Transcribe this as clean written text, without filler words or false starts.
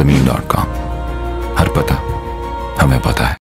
zameen.com। हर पता हमें पता है।